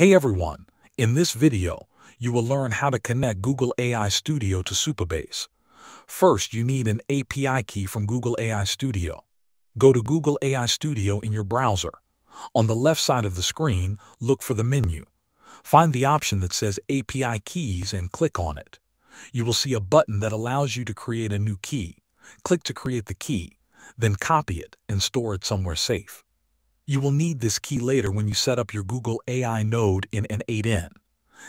Hey everyone, in this video, you will learn how to connect Google AI Studio to Supabase. First, you need an API key from Google AI Studio. Go to Google AI Studio in your browser. On the left side of the screen, look for the menu. Find the option that says API Keys and click on it. You will see a button that allows you to create a new key. Click to create the key, then copy it and store it somewhere safe. You will need this key later when you set up your Google AI node in N8N.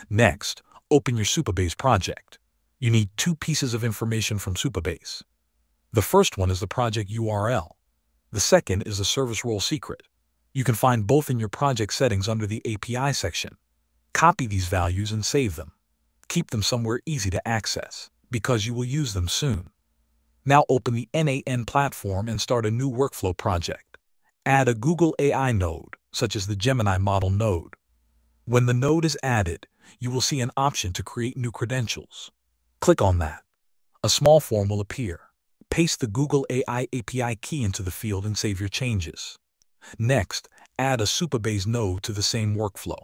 Next, open your Supabase project. You need two pieces of information from Supabase. The first one is the project URL. The second is the service role secret. You can find both in your project settings under the API section. Copy these values and save them. Keep them somewhere easy to access, because you will use them soon. Now open the N8N platform and start a new workflow project. Add a Google AI node, such as the Gemini model node. When the node is added, you will see an option to create new credentials. Click on that. A small form will appear. Paste the Google AI API key into the field and save your changes. Next, add a Supabase node to the same workflow.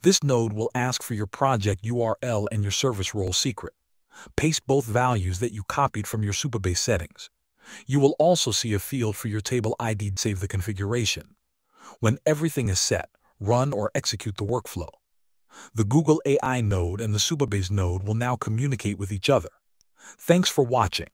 This node will ask for your project URL and your service role secret. Paste both values that you copied from your Supabase settings. You will also see a field for your table ID. Save the configuration. When everything is set, run or execute the workflow. The Google AI node and the Supabase node will now communicate with each other. Thanks for watching.